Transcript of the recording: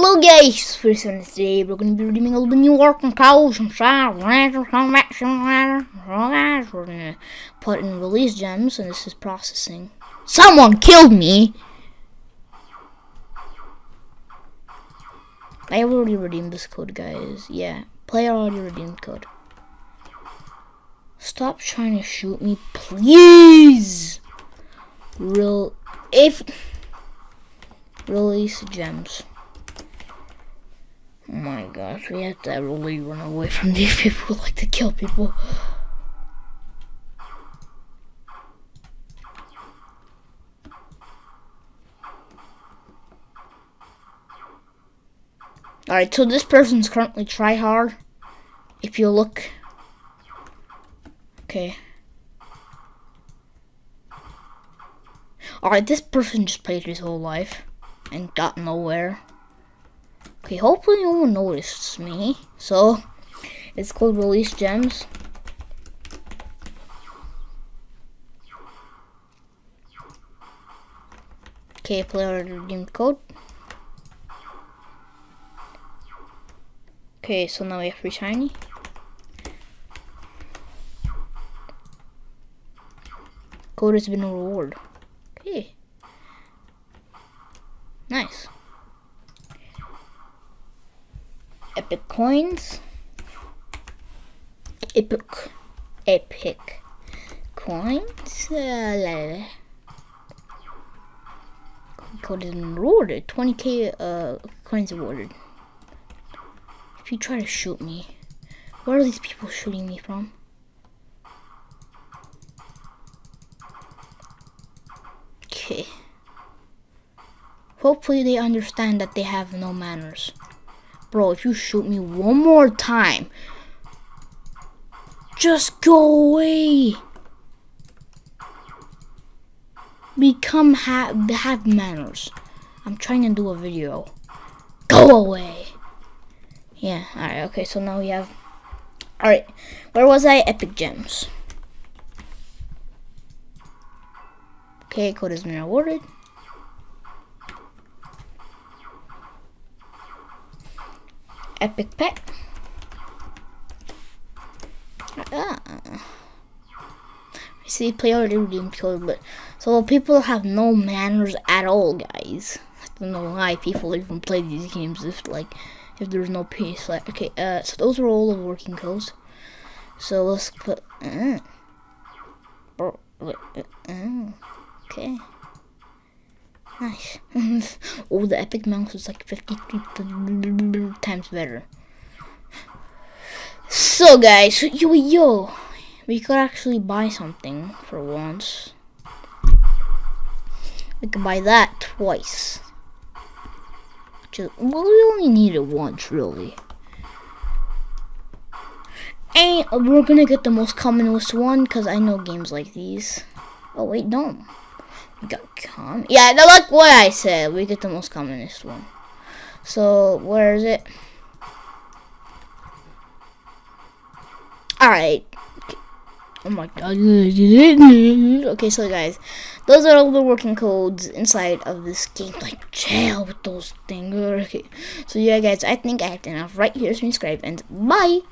Hello guys, for today we're going to be redeeming all the new work and cows and put in release gems, and this is processing. Someone killed me! I already redeemed this code, guys. Yeah, player already redeemed code. Stop trying to shoot me, please! Release gems. Oh my gosh, we have to really run away from these people who like to kill people. Alright, so this person's currently tryhard. If you look. Okay. Alright, this person just played his whole life and got nowhere. Okay, hopefully no one noticed me. So, it's called Release Gems. Okay, player redeemed code. Okay, so now we have free shiny. Code has been rewarded. Okay. Nice. Epic coins. Epic coins. Code is awarded. 20k coins awarded. If you try to shoot me, where are these people shooting me from? Okay. Hopefully they understand that they have no manners. Bro, if you shoot me one more time, just go away. Have manners. I'm trying to do a video. Go away. Yeah, alright, okay, so now we have... Alright, where was I? Epic Gems. Okay, code has been awarded. Epic pet. I see player already redeemed code, but so people have no manners at all, guys. I don't know why people even play these games if there's no peace. Okay, so those are all the working codes. So let's put okay. Nice. Oh, the epic mouse is like 53 times better. So guys, yo, we could actually buy something for once. We could buy that twice. Well, we only need it once, really. And we're gonna get the most commonest one, because I know games like these. Oh wait, no. We got common. Yeah, like what I said, we get the most commonest one. So, where is it? Alright. Oh my god. Okay, so guys, those are all the working codes inside of this game. Like, jail with those things. Okay. So, yeah, guys, I think I have enough right here. Subscribe and bye.